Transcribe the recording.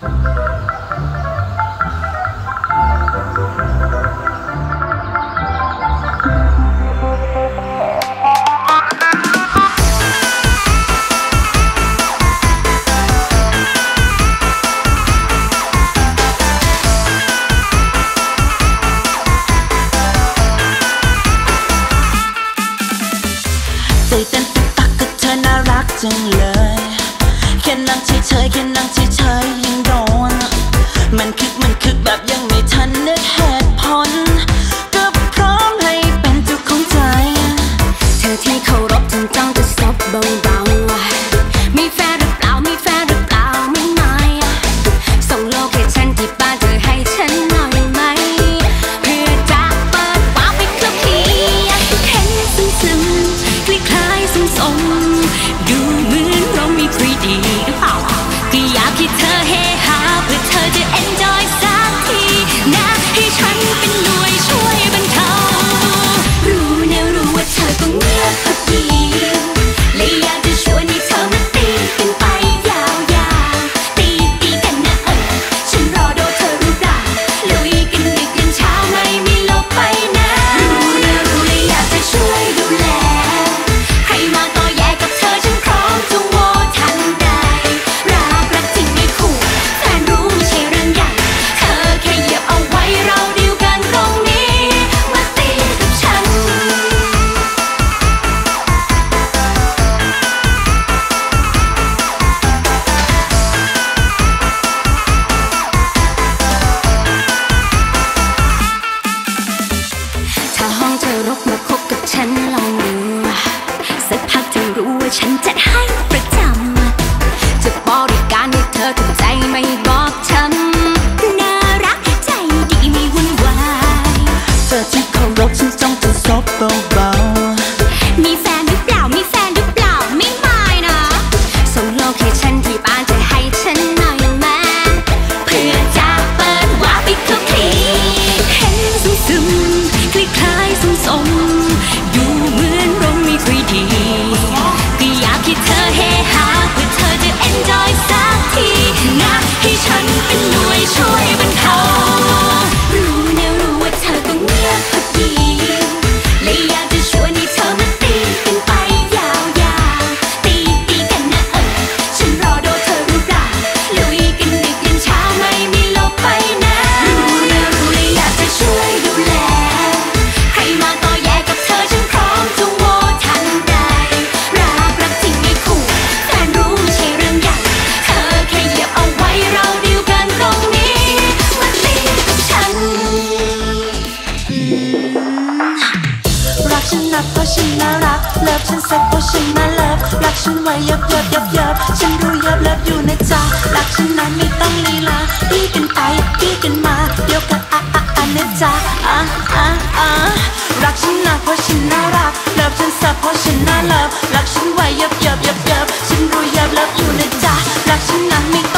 รักฉันนะเพราะฉันน่ารักฉันสักเพราะฉันน่ารักฉันไว้ยับยับฉันรู้ยับอยู่นะจ๊ะรักฉันนะไม่